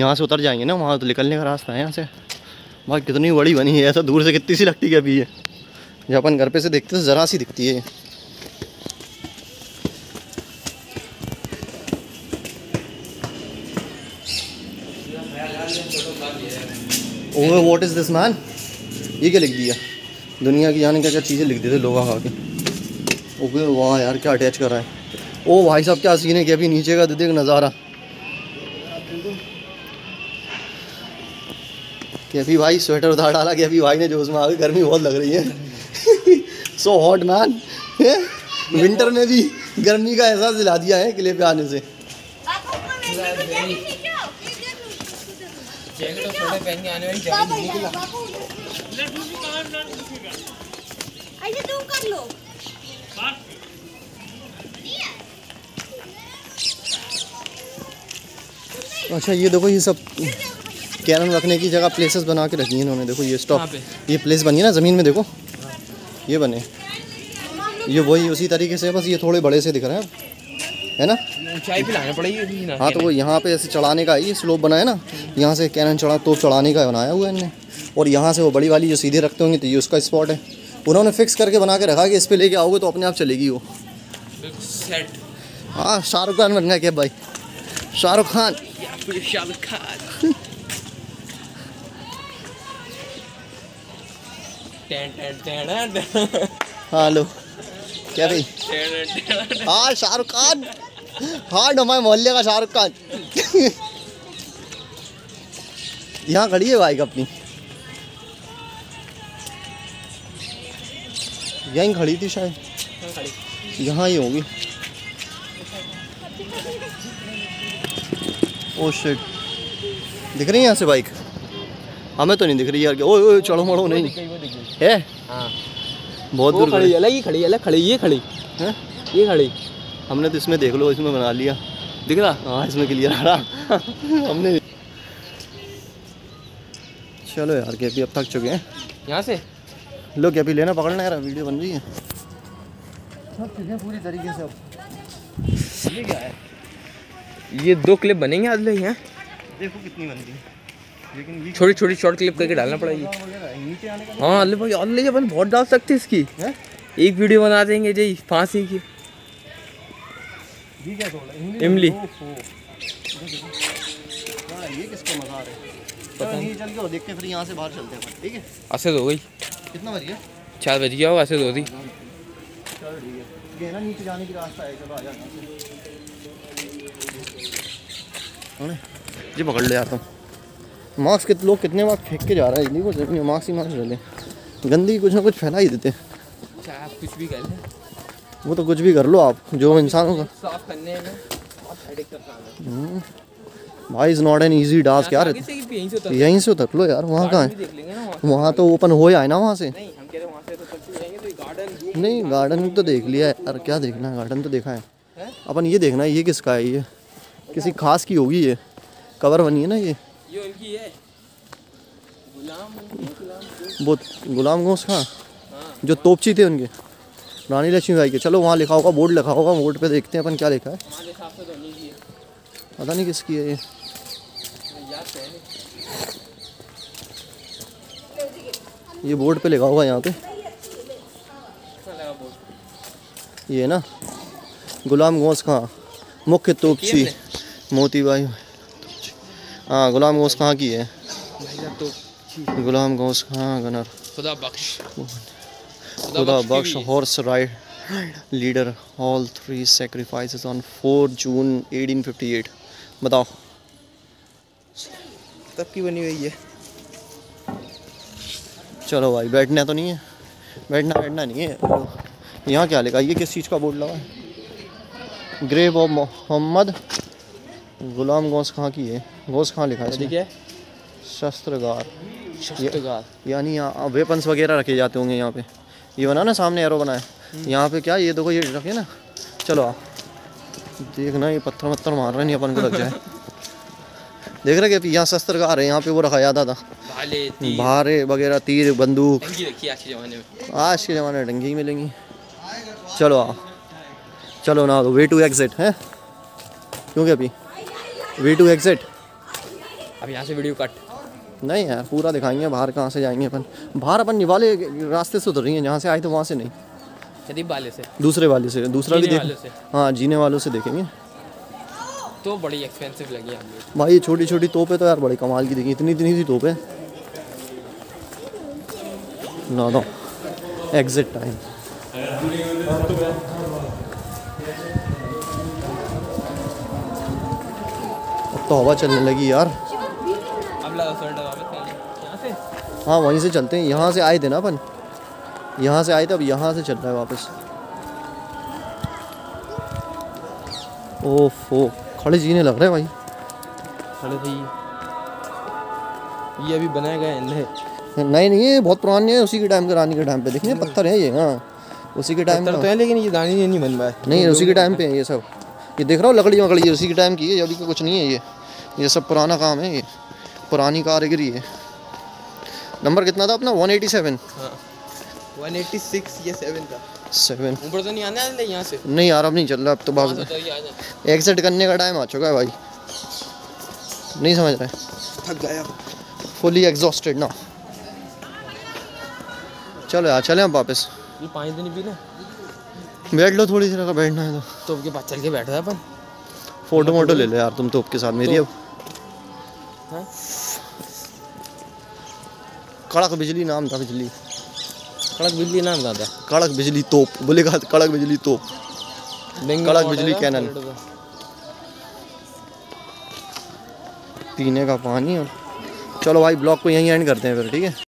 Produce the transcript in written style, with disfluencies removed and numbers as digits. यहाँ से उतर जाएंगे ना, वहाँ तो निकलने का रास्ता है यहाँ से। भाई कितनी बड़ी बनी है, ऐसा दूर से कितनी सी लगती है अभी ये, जब अपन घर पे से देखते तो ज़रा सी दिखती है ये। Oh what is this man, ये क्या लिख दिया, दुनिया की जाने क्या क्या चीज़ें लिख देते लोग आके। ओके वाह यार क्या अटैच कर रहा है। ओ भाई साहब क्या सीन है कि अभी नीचे का दे देख नज़ारा। कि अभी भाई स्वेटर उतार डाला कि अभी भाई ने जो उसमें आगे, गर्मी बहुत लग रही है। सो हॉट मैन, विंटर में भी गर्मी का एहसास दिला दिया है किले पे आने से। अच्छा ये देखो ये सब कैरम रखने की जगह प्लेसेस बना के रखी है इन्होंने। देखो ये स्टॉप, ये प्लेस बनी है ना ज़मीन में, देखो ये बने, ये वही उसी तरीके से, बस ये थोड़े बड़े से दिख रहे हैं, है ना। ऊंचाई पे लाना पड़ेगी ना। हाँ तो वो यहाँ पे ऐसे चढ़ाने का ये स्लोप बना है ना, यहाँ से कैरन चढ़ा तो चढ़ाने का बनाया हुआ है इन्होंने। और यहाँ से वो बड़ी वाली जो सीधे रखते होंगे तो ये उसका स्पॉट है, उन्होंने फिक्स करके बना के रखा कि इस पर लेके आओगे तो अपने आप चलेगी वो। हाँ शाहरुख खान बन गया क्या भाई, शाहरुख खान। हेलो क्या भाई, हाँ शाहरुख खान, हाँ हमारे मोहल्ले का शाहरुख खान। यहाँ खड़ी है बाइक अपनी, यहीं खड़ी थी शायद, यहाँ ही होगी। ओह शिट, दिख रही है यहाँ से बाइक, हमें तो नहीं दिख रही यार। ओ चढ़ो मड़ो नहीं है, बहुत दूर खड़ी, अलग ही खड़ी, अलग खड़ी, ये खड़ी है, ये खड़ी। हमने तो इसमें देख लो इसमें बना लिया, दिख रहा, हाँ इसमें क्लियर आ रहा हमने। चलो यार के अभी अब थक चुके हैं यहाँ से, लो के अभी लेना पकड़ना यार, वीडियो बन रही है पूरी तरीके से। अब ये क्या है, ये दो क्लिप बनेंगे आज लोग, यहाँ देखो कितनी बनती है, लेकिन छोटी छोटी शॉर्ट क्लिप करके डालना पड़ेगी। हाँ अल्ले भाई अल्ले, अपन बहुत डाल सकते हैं इसकी है? एक वीडियो बना देंगे जी फांसी की, इमली ये किसका मजा आ रहा है, चल के देखते फिर यहाँ से बाहर चलते हैं अपन, ठीक है। ऐसे हो गई, कितना बज गया, 4 बज गया हो, ऐसे हो गई, चलो ठीक है, नीचे जाने की रास्ता है, चलो आ जाना जी, पकड़ ले आता हूँ। मास्क कितने लोग कितने बार फेंक के जा रहा है, कुछ अपने मास्क ही मास्क डाले, गंदगी कुछ ना कुछ फैला ही देते। आप कुछ भी कर लें, वो तो कुछ भी कर लो आप, जो इंसानों का साफ करने में बहुत हेडेक का काम है भाई, is not an easy task यार। यहीं से उतर लो यार, वहाँ कहाँ है, वहाँ तो ओपन हो जाए ना, वहाँ से नहीं, गार्डन तो देख लिया है यार, क्या देखना है, गार्डन तो देखा है अपन। ये देखना है ये किसका है, ये किसी खास की होगी, ये कवर बनी है ना, ये उनकी है, गुलाम गौस खान, जो तोपची थे उनके, रानी लक्ष्मीबाई के। चलो वहाँ लिखा होगा, बोर्ड लिखा होगा, बोर्ड पे देखते हैं अपन क्या लिखा है, पता नहीं किसकी है ये। ये बोर्ड पे लिखा होगा यहाँ पे, ये ना गुलाम गौस खान, मुख्य तोपची मोती बाई। हाँ गुलाम गौस खान की है, गुलाम Ghaus Khan gunner, Khuda Bakhsh horse ride leader, all 3 sacrifice on 4 June 1858। बताओ तब की बनी हुई है। चलो भाई बैठना तो नहीं है, बैठना नहीं है। यहाँ क्या लिखा, ये किस चीज़ का बोर्ड लगा है, ग्रेव ऑफ मोहम्मद गुलाम गौस खां की है, गौस खां लिखा है, ठीक है। शस्त्रगार यानी यहाँ वेपन्स वगैरह रखे जाते होंगे यहाँ पे। ये बना ना सामने एरो बना है यहाँ पे, क्या ये देखो ये रखे ना। चलो आप देखना, ये पत्थर पत्थर मार रहे नहीं अपन को लग जाए। देख रहे कि यहाँ शस्त्रगार है, यहाँ पे वो रखा जाता था भाले वगैरह, तीर बंदूक। आज के ज़माने में डंगी ही मिलेंगी। चलो आप चलो ना, वे टू एग्जिट है, क्योंकि अभी वे टू एग्जिट अब यहाँ से वीडियो कट नहीं है, पूरा दिखाएंगे। बाहर कहाँ से जाएंगे अपन? बाहर अपन वाले रास्ते से उतर रही हैं, जहाँ से आए तो वहाँ से नहीं, करीब वाले से, दूसरे वाले से, दूसरा भी देख, हाँ जीने वालों से देखेंगे। तो बड़ी एक्सपेंसिव लगी हमें भाई, छोटी छोटी तोपें तो यार बड़ी कमाल की दिखी, इतनी इतनी सी तोपें। ना दो एग्जिट टाइम तो हवा चलने लगी यार, हाँ वहीं से चलते हैं। यहाँ से आए थे ना अपन, यहाँ से आए थे, अब यहाँ से चल रहा है वापस। ओफो खड़े जीने लग रहे हैं भाई, खड़े जी ये अभी बनाए गए हैं? नहीं नहीं ये बहुत पुराने हैं, उसी के टाइम के, रानी के टाइम पे देखिए पत्थर है ये, हाँ उसी के टाइम पे है, लेकिन ये रानी ने नहीं बनवाया, नहीं उसी के टाइम पे है ये सब। ये देख रहा हो लकड़ी वकड़ी उसी के टाइम की है, अभी का कुछ नहीं है ये सब पुराना काम है, ये पुरानी कारीगरी है। नंबर कितना था अपना? 187। हाँ 186 या 7 था। 7 ऊपर तो नहीं आना है यहाँ से? नहीं यार अब नहीं चल रहा, अब तो बाप एग्जिट करने का टाइम आ चुका है भाई, नहीं समझ रहा है, थक गया फुली एग्जॉस्टेड ना। चलो यार चले हम वापस, ये पानी तो नहीं पीना? बैठ लो थोड़ी देर, अगर बैठना है तो तोप के पास चल के बैठ रहा है अपन, फोटो वोटो ले लो यार तुम तोप के साथ मेरी। अब कड़क बिजली नाम था, बिजली कड़क बिजली नाम था, कड़क बिजली तोप बोले, कड़क बिजली तोप, कड़क बिजली कैनन। पीने का पानी। और चलो भाई ब्लॉग को यहीं एंड करते हैं फिर, ठीक है।